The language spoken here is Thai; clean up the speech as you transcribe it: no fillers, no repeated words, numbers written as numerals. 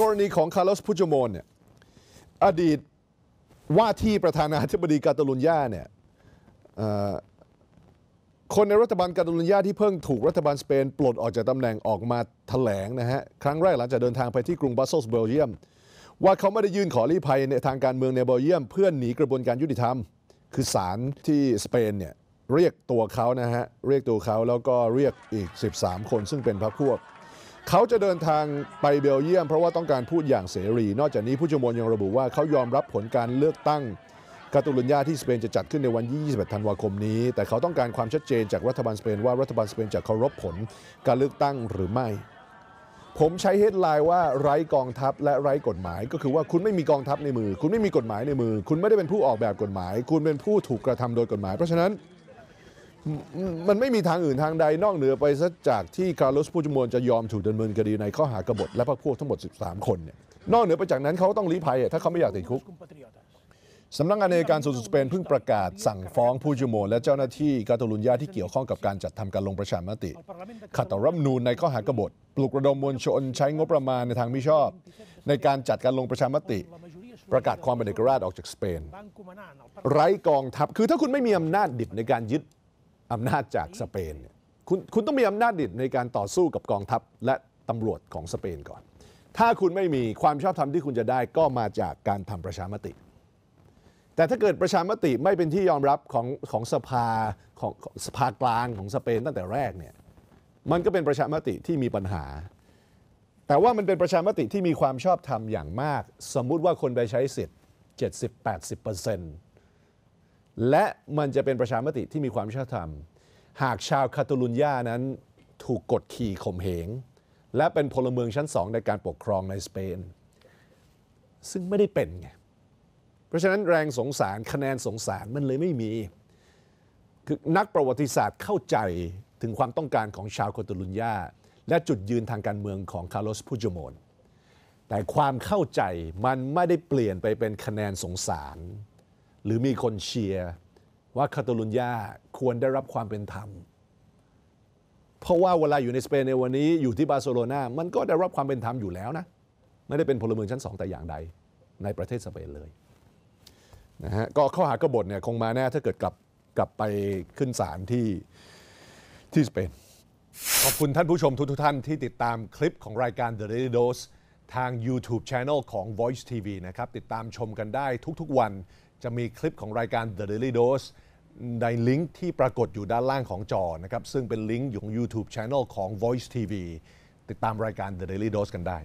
กรณีของคาร์ลอส พูโจโมนเนี่ยอดีตว่าที่ประธานาธิบดีกาตาลุญญาเนี่ยคนในรัฐบาลกาตาลุญญาที่เพิ่งถูกรัฐบาลสเปนปลดออกจากตำแหน่งออกมาแถลงนะฮะครั้งแรกหลังจากเดินทางไปที่กรุงบาเซลส์เบลเยียมว่าเขาไม่ได้ยื่นขอลี้ภัยในทางการเมืองในเบลเยียมเพื่อหนีกระบวนการยุติธรรมคือศาลที่สเปนเนี่ยเรียกตัวเขานะฮะเรียกตัวเขาแล้วก็เรียกอีก13คนซึ่งเป็นพรรคพวกเขาจะเดินทางไปเบลเยียมเพราะว่าต้องการพูดอย่างเสรีนอกจากนี้ผู้จมวนยังระบุว่าเขายอมรับผลการเลือกตั้งกาตาลุญญาที่สเปนจะจัดขึ้นในวันที่21ธันวาคมนี้แต่เขาต้องการความชัดเจนจากรัฐบาลสเปนว่ารัฐบาลสเปนจะเคารพผลการเลือกตั้งหรือไม่ผมใช้เฮดไลน์ว่าไร้กองทัพและไร้กฎหมายก็คือว่าคุณไม่มีกองทัพในมือคุณไม่มีกฎหมายในมือคุณไม่ได้เป็นผู้ออกแบบกฎหมายคุณเป็นผู้ถูกกระทำโดยกฎหมายเพราะฉะนั้นมันไม่มีทางอื่นทางใดนอกเหนือไปซะจากที่คาร์ลอส พูโจโมนจะยอมถูกดำเนินคดีในข้อหากบฏและพรรคพวกทั้งหมด13คนเนี่ยนอกเหนือไปจากนั้นเขาต้องลี้ภัยถ้าเขาไม่อยากติดคุกสำนักงานอัยการสูงสุดสเปนเพิ่งประกาศสั่งฟ้องพูโจโมนและเจ้าหน้าที่กาตาลุญญาที่เกี่ยวข้องกับการจัดทำการลงประชามติขัดต่อรัฐธรรมนูญในข้อหากบฏปลุกระดมมวลชนใช้งบประมาณในทางมิชอบในการจัดการลงประชามติประกาศความเป็นเอกราชออกจากสเปนไร้กองทัพคือถ้าคุณไม่มีอำนาจดิบในการยึดอำนาจจากสเปนเนี่ยคุณต้องมีอำนาจดิบในการต่อสู้กับกองทัพและตำรวจของสเปนก่อนถ้าคุณไม่มีความชอบธรรมที่คุณจะได้ก็มาจากการทำประชามติแต่ถ้าเกิดประชามติไม่เป็นที่ยอมรับของสภาของสภากลางของสเปนตั้งแต่แรกเนี่ยมันก็เป็นประชามติที่มีปัญหาแต่ว่ามันเป็นประชามติที่มีความชอบธรรมอย่างมากสมมุติว่าคนไปใช้สิทธิ์ 70-80%และมันจะเป็นประชามติที่มีความชอบธรรมหากชาวคาตาลุญญานั้นถูกกดขี่ข่มเหงและเป็นพลเมืองชั้นสองในการปกครองในสเปนซึ่งไม่ได้เป็นไงเพราะฉะนั้นแรงสงสารคะแนนสงสารมันเลยไม่มีคือนักประวัติศาสตร์เข้าใจถึงความต้องการของชาวคาตาลุญญาและจุดยืนทางการเมืองของคาร์ลอส พูโจโมนแต่ความเข้าใจมันไม่ได้เปลี่ยนไปเป็นคะแนนสงสารหรือมีคนเชียร์ว่าคาตาลุญญาควรได้รับความเป็นธรรมเพราะว่าเวลาอยู่ในสเปนในวันนี้อยู่ที่บาร์เซโลนามันก็ได้รับความเป็นธรรมอยู่แล้วนะไม่ได้เป็นพลเมืองชั้นสองแต่อย่างใดในประเทศสเปนเลยนะฮะก็ข้อหากบฏเนี่ยคงมาแน่ถ้าเกิดกลับไปขึ้นศาลที่สเปนขอบคุณท่านผู้ชมทุกท่านที่ติดตามคลิปของรายการ The Daily Dose ทาง YouTube Channel ของ Voice TV นะครับติดตามชมกันได้ทุกๆวันจะมีคลิปของรายการ The Daily Dose ในลิงก์ที่ปรากฏอยู่ด้านล่างของจอนะครับซึ่งเป็นลิงก์ของ YouTube Channel ของ Voice TV ติดตามรายการ The Daily Dose กันได้